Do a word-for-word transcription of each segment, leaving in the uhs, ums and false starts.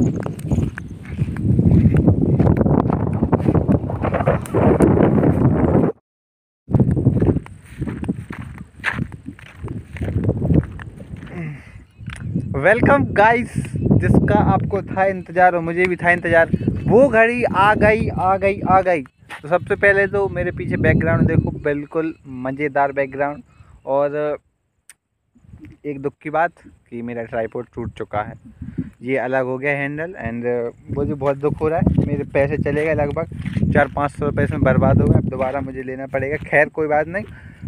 Welcome guys, जिसका आपको था इंतज़ार और मुझे भी था इंतज़ार, वो घड़ी आ गई आ गई आ गई। तो सबसे पहले तो मेरे पीछे बैकग्राउंड देखो, बिल्कुल मज़ेदार बैकग्राउंड। और एक दुख की बात कि मेरा ट्राइपॉड टूट चुका है, ये अलग हो गया हैंडल, एंड वो जो बहुत दुख हो रहा है। मेरे पैसे चले गए, लगभग चार पाँच सौ रुपये इसमें बर्बाद हो गए। अब दोबारा मुझे लेना पड़ेगा। खैर कोई बात नहीं।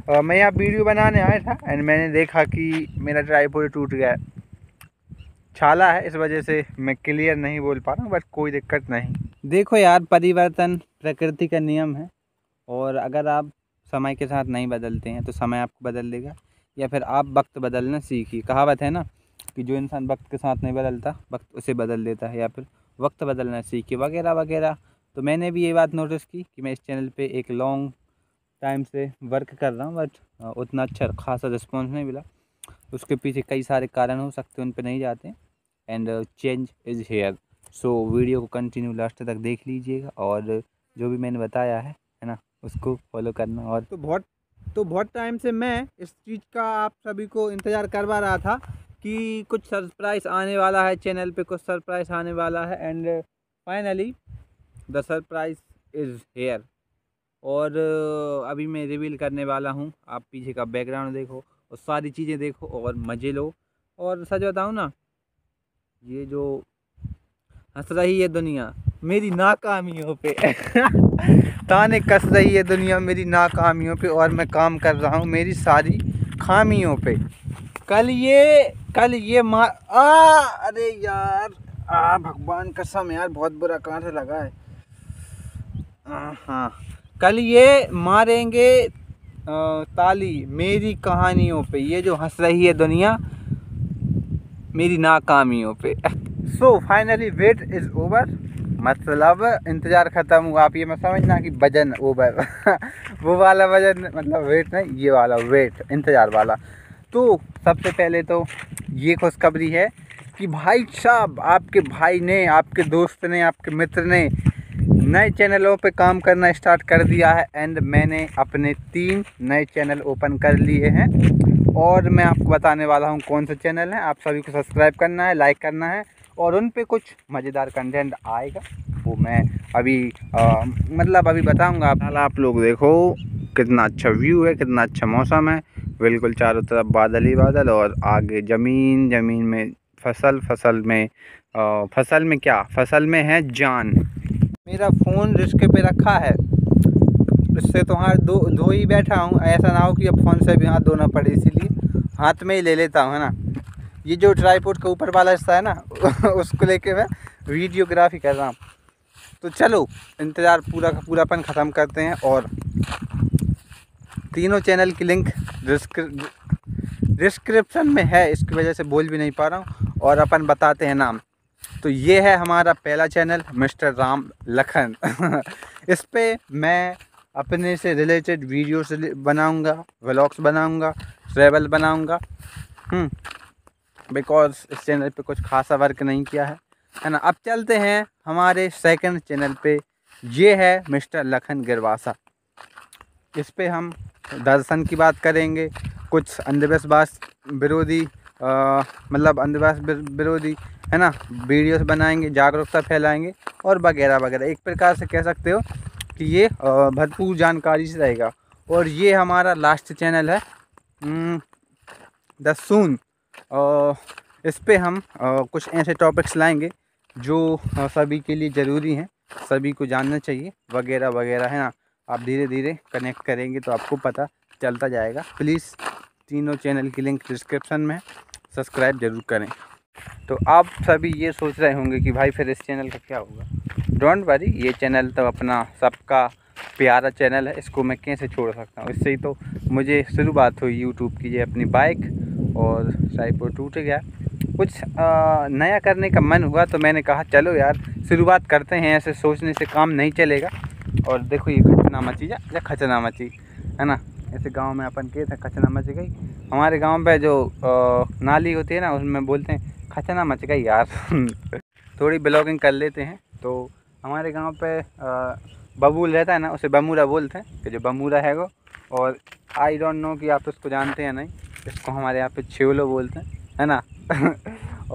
और मैं यहाँ वीडियो बनाने आया था एंड मैंने देखा कि मेरा ट्राइपॉड टूट गया है, छाला है, इस वजह से मैं क्लियर नहीं बोल पा रहा हूँ, बट कोई दिक्कत नहीं। देखो यार, परिवर्तन प्रकृति का नियम है और अगर आप समय के साथ नहीं बदलते हैं तो समय आपको बदल देगा, या फिर आप वक्त बदलना सीखिए। कहावत है ना कि जो इंसान वक्त के साथ नहीं बदलता, वक्त उसे बदल देता है, या फिर वक्त बदलना सीखिए वगैरह वगैरह। तो मैंने भी ये बात नोटिस की कि मैं इस चैनल पर एक लॉन्ग टाइम से वर्क कर रहा हूँ, बट उतना अच्छा खासा रिस्पॉन्स नहीं मिला। उसके पीछे कई सारे कारण हो सकते हैं, उन पर नहीं जाते, and change is here. So video को कंटिन्यू लास्ट तक देख लीजिएगा और जो भी मैंने बताया है है ना, उसको फॉलो करना। और तो बहुत तो बहुत टाइम से मैं इस चीज़ का आप सभी को इंतज़ार करवा रहा था कि कुछ सरप्राइज़ आने वाला है चैनल पे, कुछ सरप्राइज़ आने वाला है, and finally the surprise is here. और अभी मैं रिवील करने वाला हूँ। आप पीछे का बैकग्राउंड देखो और सारी चीज़ें देखो और मज़े लो। और सच बताऊँ ना, ये जो हंस रही है दुनिया मेरी नाकामियों पे ताने कस रही है दुनिया मेरी नाकामियों पे, और मैं काम कर रहा हूँ मेरी सारी खामियों पे। कल ये कल ये मार आ अरे यार, आ भगवान कसम यार, बहुत बुरा कांटा लगा है। आ, हाँ, कल ये मारेंगे ताली मेरी कहानियों पे, ये जो हंस रही है दुनिया मेरी नाकामियों पे। So finally wait is over, मतलब इंतज़ार ख़त्म हुआ। आप ये मत समझना कि वजन ओवर वो वाला वजन मतलब वेट नहीं, ये वाला वेट इंतज़ार वाला। तो सबसे पहले तो ये खुशखबरी है कि भाई साहब, आपके भाई ने, आपके दोस्त ने, आपके मित्र ने नए चैनलों पे काम करना स्टार्ट कर दिया है। एंड मैंने अपने तीन नए चैनल ओपन कर लिए हैं और मैं आपको बताने वाला हूँ कौन से चैनल हैं। आप सभी को सब्सक्राइब करना है, लाइक करना है, और उन पे कुछ मज़ेदार कंटेंट आएगा, वो मैं अभी आ, मतलब अभी बताऊँगा। आप आप लोग देखो कितना अच्छा व्यू है, कितना अच्छा मौसम है, बिल्कुल चारों तरफ बादल ही बादल, और आगे ज़मीन, ज़मीन में फसल, फसल में आ, फसल में क्या फसल में है जान। मेरा फ़ोन रिस्क पे रखा है, इससे तो हाथ धो धो ही बैठा हूँ, ऐसा ना हो कि अब फ़ोन से भी हाथ धोना पड़े, इसीलिए हाथ में ही ले लेता हूँ, है ना। ये जो ट्राइपॉड का ऊपर वाला हिस्सा है ना, उसको लेके मैं वीडियोग्राफी कर रहा हूँ। तो चलो, इंतज़ार पूरा का पूरापन ख़त्म करते हैं। और तीनों चैनल की लिंक डिस्क्रिप्शन में है, इसकी वजह से बोल भी नहीं पा रहा हूँ। और अपन बताते हैं नाम, तो ये है हमारा पहला चैनल मिस्टर राम लखन इस पर मैं अपने से रिलेटेड वीडियोस बनाऊंगा, व्लॉग्स बनाऊंगा, ट्रैवल बनाऊंगा, बिकॉज़ इस चैनल पे कुछ खासा वर्क नहीं किया है, है ना। अब चलते हैं हमारे सेकंड चैनल पे, ये है मिस्टर लखन गिरवासा। इस पे हम दर्शन की बात करेंगे, कुछ अंधविश्वास विरोधी मतलब अंधविश्वास विरोधी, है ना, वीडियोस बनाएंगे, जागरूकता फैलाएंगे और वगैरह वगैरह। एक प्रकार से कह सकते हो कि ये भरपूर जानकारी से रहेगा। और ये हमारा लास्ट चैनल है द सून। इस पे हम कुछ ऐसे टॉपिक्स लाएंगे जो सभी के लिए ज़रूरी हैं, सभी को जानना चाहिए वगैरह वगैरह, है ना। आप धीरे धीरे कनेक्ट करेंगे तो आपको पता चलता जाएगा। प्लीज़ तीनों चैनल की लिंक डिस्क्रिप्शन में, सब्सक्राइब ज़रूर करें। तो आप सभी ये सोच रहे होंगे कि भाई फिर इस चैनल का क्या होगा। डोंट वरी, ये चैनल तो अपना सबका प्यारा चैनल है, इसको मैं कैसे छोड़ सकता हूँ। इससे ही तो मुझे शुरुआत हुई यूट्यूब की। ये अपनी बाइक और ट्राइपॉड टूट गया, कुछ आ, नया करने का मन हुआ तो मैंने कहा चलो यार शुरुआत करते हैं, ऐसे सोचने से काम नहीं चलेगा। और देखो ये खचना मची जा, या खचना मची, है ना। ऐसे गांव में अपन के था, खचना मच गई। हमारे गांव पे जो आ, नाली होती है ना, उसमें बोलते हैं खचना मच गई यार तो थोड़ी ब्लॉगिंग कर लेते हैं। तो हमारे गांव पे बबूल रहता है ना, उसे बमूरा बोलते हैं, कि जो बमूरा है वो, और आई डोंट नो कि आप उसको जानते हैं नहीं, इसको हमारे यहाँ पे छेवलो बोलते हैं, है ना।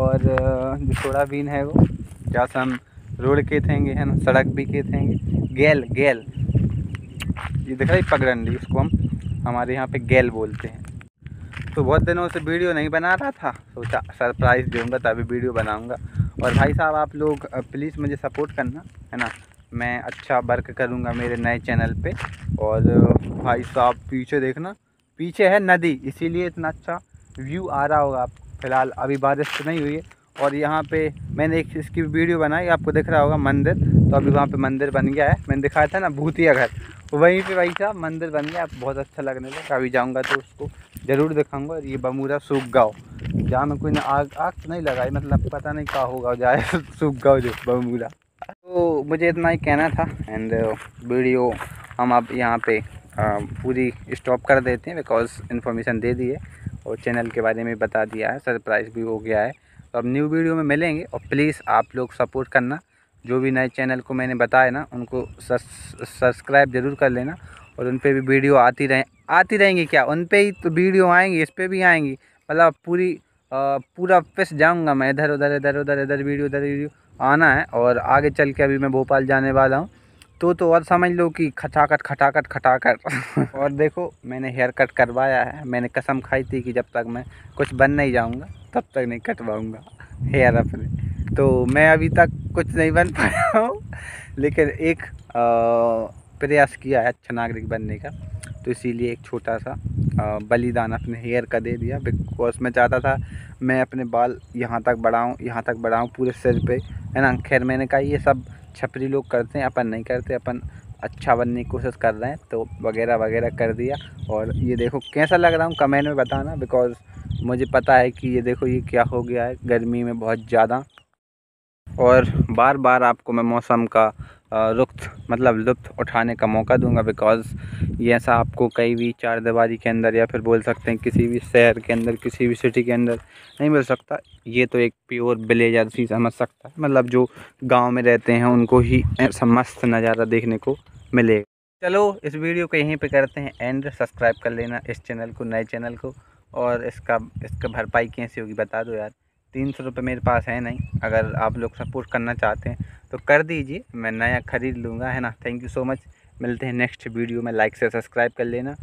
और जो सोड़ा बीन है वो जहाँ हम रोड के थेंगे, है ना, सड़क भी के थेंगे। गैल गैल ये दिख रहा है पगडंडी, इसको हम हमारे यहाँ पे गैल बोलते हैं। तो बहुत दिनों से वीडियो नहीं बना रहा था, सोचा सरप्राइज़ दूँगा तभी वीडियो बनाऊँगा। और भाई साहब आप लोग प्लीज़ मुझे सपोर्ट करना, है ना, मैं अच्छा वर्क करूँगा मेरे नए चैनल पे। और भाई साहब पीछे देखना, पीछे है नदी, इसीलिए इतना अच्छा व्यू आ रहा होगा आपको। फ़िलहाल अभी बारिश तो नहीं हुई है। और यहाँ पे मैंने एक इसकी वीडियो बनाई, आपको दिख रहा होगा मंदिर, तो अभी वहाँ पे मंदिर बन गया है। मैंने दिखाया था ना भूतिया घर, वहीं पे भाई साहब मंदिर बन गया, आपको बहुत अच्छा लगने लगा। अभी जाऊँगा तो उसको ज़रूर दिखाऊँगा। और ये बमूरा सूख गाँव, जहाँ में कोई आग आग तो नहीं लगाई, मतलब पता नहीं क्या होगा जाए सूख गाँव जो बमूरा। तो मुझे इतना ही कहना था, एंड वीडियो हम अब यहाँ पे आ, पूरी स्टॉप कर देते हैं, बिकॉज इन्फॉर्मेशन दे दी है और चैनल के बारे में बता दिया है, सरप्राइज़ भी हो गया है। तो अब न्यू वीडियो में मिलेंगे, और प्लीज़ आप लोग सपोर्ट करना। जो भी नए चैनल को मैंने बताया ना, उनको सब्सक्राइब ज़रूर कर लेना, और उन पर भी वीडियो आती रहें आती रहेंगी क्या उन पर ही तो वीडियो आएंगी, इस पर भी आएंगी। मतलब पूरी आ, पूरा फिस जाऊँगा मैं, इधर उधर इधर उधर इधर वीडियो उधर वीडियो आना है। और आगे चल के अभी मैं भोपाल जाने वाला हूँ, तो तो और समझ लो कि खटाखट खटाखट खटाखट। और देखो मैंने हेयर कट करवाया है, मैंने कसम खाई थी कि जब तक मैं कुछ बन नहीं जाऊँगा तब तक नहीं कटवाऊँगा हेयर अपने। तो मैं अभी तक कुछ नहीं बन पाया हूँ, लेकिन एक प्रयास किया है अच्छा नागरिक बनने का, तो इसीलिए एक छोटा सा बलिदान अपने हेयर का दे दिया। बिकॉज मैं चाहता था मैं अपने बाल यहाँ तक बढ़ाऊँ यहाँ तक बढ़ाऊँ पूरे सिर पे, है ना। खैर मैंने कहा ये सब छपरी लोग करते हैं, अपन नहीं करते, अपन अच्छा बनने की कोशिश कर रहे हैं, तो वगैरह वगैरह कर दिया। और ये देखो कैसा लग रहा हूँ कमेंट में बताना, बिकॉज़ मुझे पता है कि ये देखो ये क्या हो गया है गर्मी में बहुत ज़्यादा। और बार बार आपको मैं मौसम का रुक्त मतलब लुत्फ़ उठाने का मौका दूंगा, बिकॉज़ ये ऐसा आपको कहीं भी चार दीवारी के अंदर या फिर बोल सकते हैं किसी भी शहर के अंदर किसी भी सिटी के अंदर नहीं मिल सकता। ये तो एक प्योर विलेजर सी समझ सकता है, मतलब जो गांव में रहते हैं उनको ही ऐसा मस्त नज़ारा देखने को मिलेगा। चलो इस वीडियो को यहीं पर करते हैं एंड। सब्सक्राइब कर लेना इस चैनल को, नए चैनल को। और इसका इसका भरपाई कैसे होगी बता दो यार, तीन सौ रुपये मेरे पास है नहीं। अगर आप लोग सपोर्ट करना चाहते हैं तो कर दीजिए, मैं नया ख़रीद लूँगा, है ना। थैंक यू सो मच, मिलते हैं नेक्स्ट वीडियो में। लाइक से सब्सक्राइब कर लेना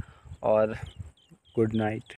और गुड नाइट।